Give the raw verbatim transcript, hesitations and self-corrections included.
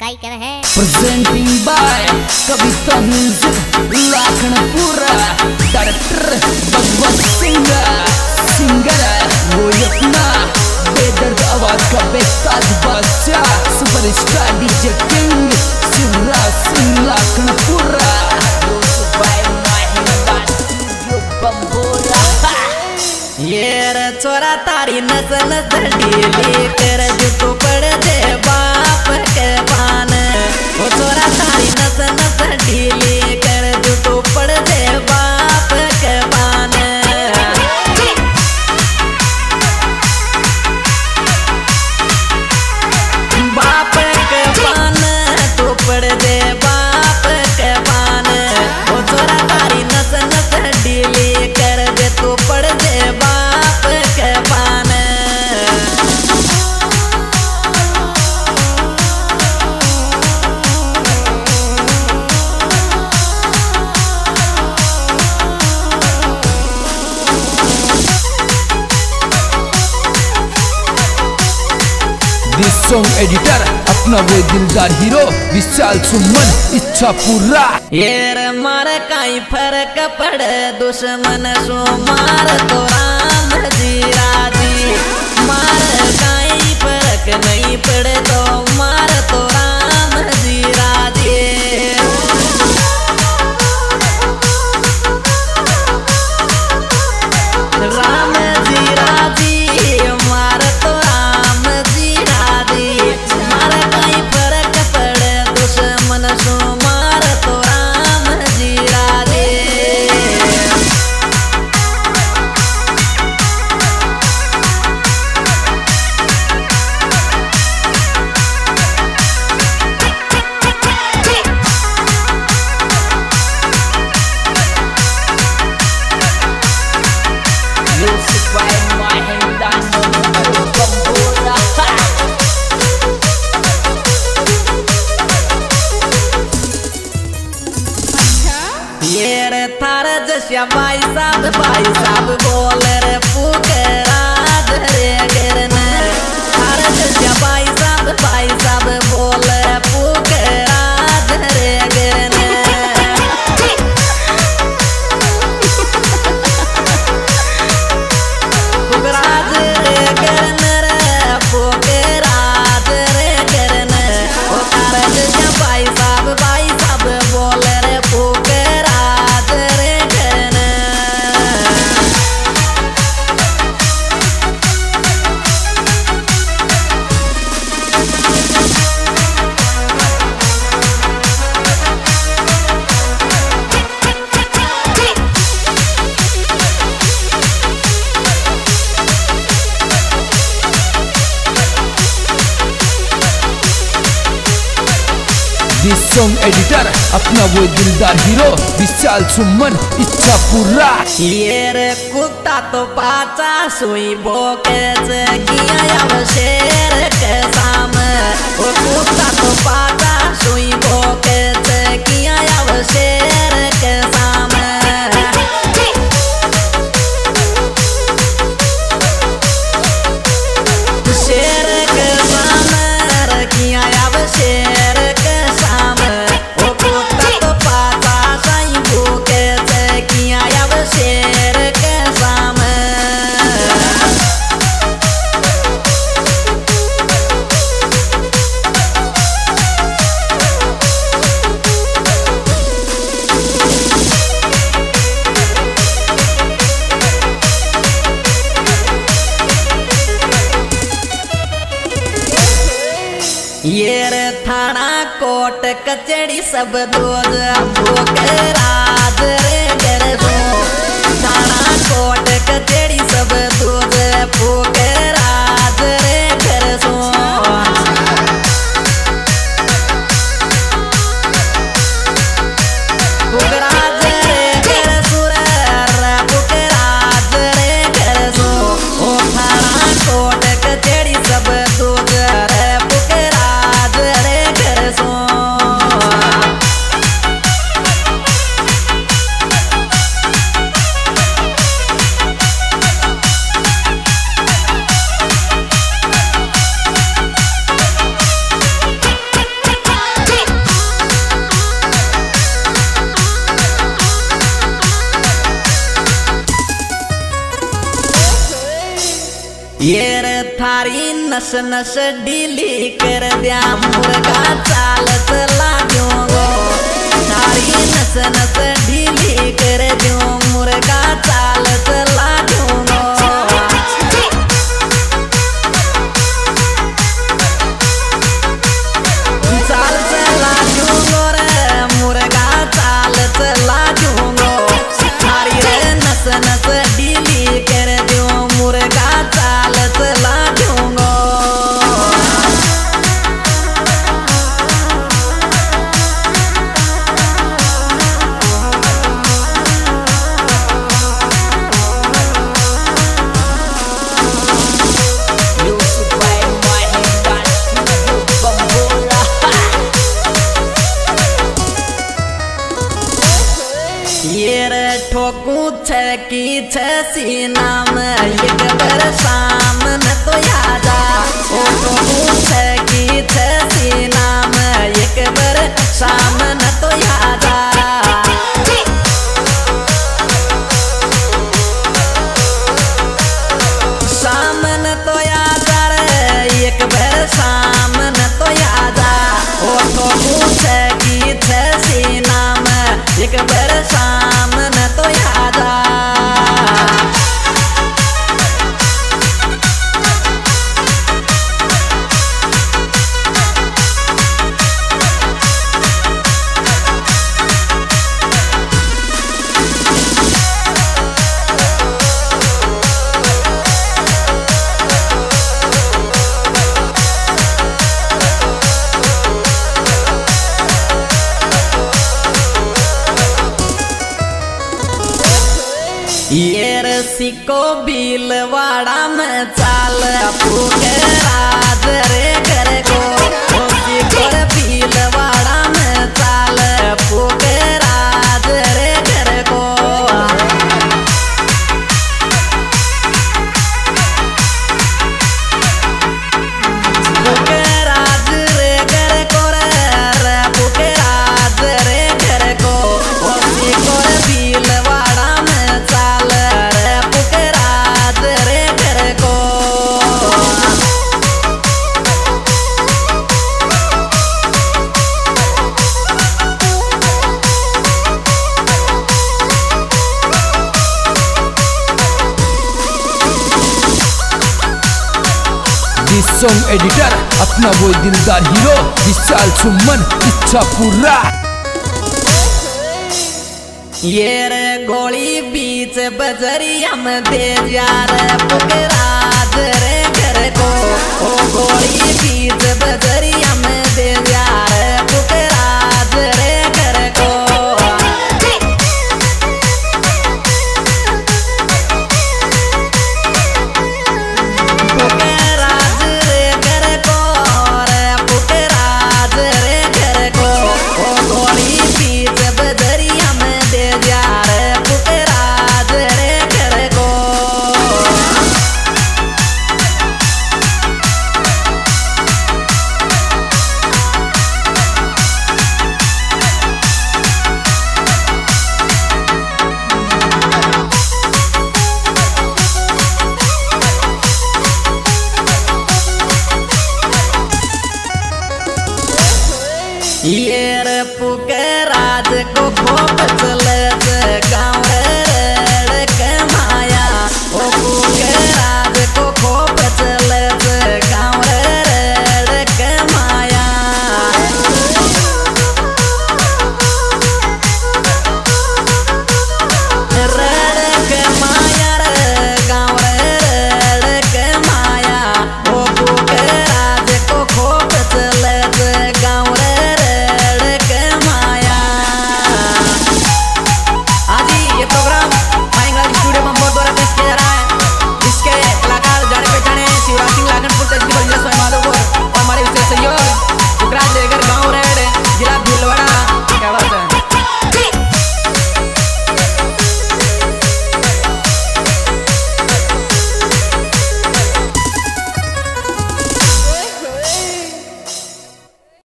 काय कह रहे हैं presenting by Kavita music Lakhanpura director Bhagwat Singh singer वो अपना बेदर्द आवाज का बेताज बादशाह superstar DJ king Shivraj Singh Lakhanpura ये रचोरा तारी नजर नजर ढीली कर जुटो पड़ दे बाप के पान वो चोरा तारी नजर नजर ढीली कर जुटो पड़ दे बाप के पान बाप के पान तो पड़ दे बाप के पान वो चोरा तारी नजर नजर ढीली कर दे तो पड़ दे बाप के पान सॉन्ग एडिटर अपना वो दिलदार हीरो विशाल सुमन इच्छापुरा येर मार काई फर्क पड़े दुश्मन सो मार तो राम जी राजी मार काई फर्क नहीं पड़े तो मार तो राम जी राजी राम जी राजी मार तो भाई साहब भाई साहब बोल रे पुकराज रे करना हर जगह भाई साहब भाई साहब बोल रे पुकराज रे करना पुकराज रे करना रे पुकराज रे करना हर जगह भाई साहब भाई साहब बोल रे पुकराज रे सॉन्ग एडिटर अपना वो दिलदार हीरो विशाल सुमन इच्छापुरा येर कुत्ता तो पाचा सुई बोकेज किया अब शेर के सामने वो कुत्ता तो पाचा सुई बोकेज किया अब शेर के सामने शेर के सामने किया अब शेर कचड़ी सब दोज भोकराज रे कर दो थाना कोट कचड़ी सब दोज भोकराज रे कर दो भोकराज रे कर सुरा भोकराज रे कर दो ओ थाना कोट कचड़ी सब दोज रे भोकराज रे कर दो सारी नस नस डीली कर दिया मुर्गा चालत लाग्यो गो, सारी नस नस डीली कर दियो मुर्गा चालत लाग्यो गो। चालत लाग्यो गो रे मुर्गा चालत लाग्यो गो, सारी रे नस नस डीली कर दियो मुर्गा चालत लाग्यो गो। कुछ की छसी नाम एक बार सामन तो याद आ ओ तो कुछ की छसी नाम एक बार सामन तो याद आ। सामन तो याद आ रे एक बार सामन तो याद आ ओ तो कुछ की छसी नाम एक बार सामन तो याद आ। येर सिको भीलवाड़ा में चाल पूके राज रे कर गो, सिको भीलवाड़ा में चाल पूके राज रे कर गो। पूके राज रे कर गो रे पूके राज रे कर गो, सिको भीलवाड़ा सॉन्ग एडिटर अपना वो दिलदार हीरो विशाल सुमन इच्छापुरा। ये रे गोली बीच बजरिया में दे जा रे पूके राज रे कर गो, ओ गोली बीच बजरिया में दे जा रे पूके राज रे कर गो। येर पूके राज को भोग चल